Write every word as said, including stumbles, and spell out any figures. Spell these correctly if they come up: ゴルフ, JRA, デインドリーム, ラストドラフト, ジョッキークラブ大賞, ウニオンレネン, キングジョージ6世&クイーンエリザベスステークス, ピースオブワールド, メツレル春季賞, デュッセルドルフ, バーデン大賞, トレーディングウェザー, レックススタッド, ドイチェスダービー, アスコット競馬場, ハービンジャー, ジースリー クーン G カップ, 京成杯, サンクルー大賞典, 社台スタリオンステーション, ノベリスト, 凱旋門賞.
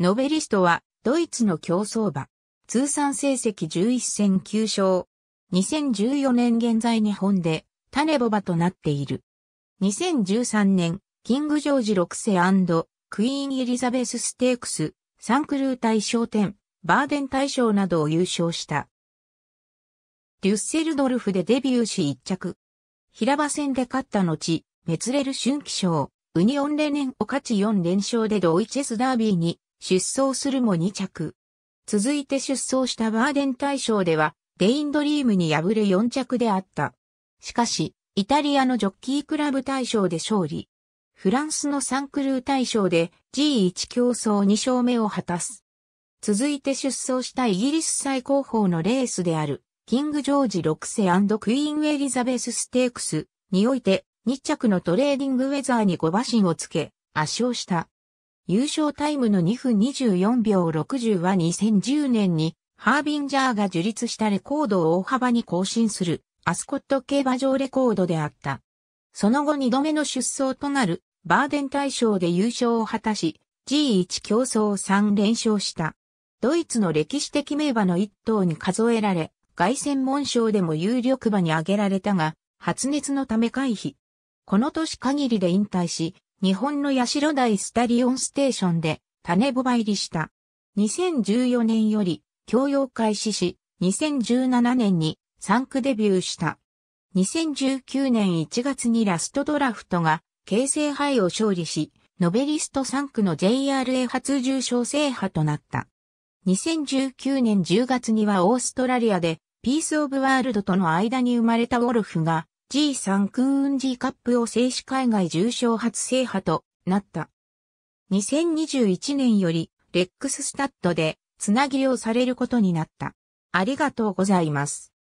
ノベリストは、ドイツの競走馬。通算成績じゅういっせんきゅうしょう。にせんじゅうよねん現在日本で、種牡馬となっている。にせんじゅうさんねん、キングジョージろくせクイーンエリザベスステークス、サンクルー大賞典、バーデン大賞などを優勝した。デュッセルドルフでデビューしいっちゃく。平場戦で勝った後、メツレル春季賞、ウニオンレネンを勝ちよんれんしょうでドイツェスダービーに出走するもにちゃく。続いて出走したバーデン大賞では、デインドリームに敗れよんちゃくであった。しかし、イタリアのジョッキークラブ大賞で勝利。フランスのサンクルー大賞で ジーワン 競走にしょうめを果たす。続いて出走したイギリス最高峰のレースである、キングジョージろくせクイーンエリザベスステークスにおいてにちゃくのトレーディングウェザーにごばしんをつけ、圧勝した。優勝タイムのにふんにじゅうよんびょうろくじゅうはにせんじゅうねんにハービンジャーが樹立したレコードを大幅に更新するアスコット競馬場レコードであった。その後にどめの出走となる。バーデン大賞で優勝を果たし、ジーワン 競走をさんれんしょうした。ドイツの歴史的名馬の一頭に数えられ、凱旋門賞でも有力馬に挙げられたが、発熱のため回避。この年限りで引退し、日本の社台スタリオンステーションで種牡馬入りした。にせんじゅうよねんより競泳開始し、にせんじゅうななねんに産駒デビューした。にせんじゅうきゅうねんいちがつにラストドラフトが、京成杯を勝利し、ノベリストさんくの ジェイアールエー 初重賞制覇となった。にせんじゅうきゅうねんじゅうがつにはオーストラリアで、ピースオブワールドとの間に生まれたゴルフが、ジースリー クーン G カップを制し海外重賞初制覇となった。にせんにじゅういちねんより、レックススタッドで、つなぎをされることになった。ありがとうございます。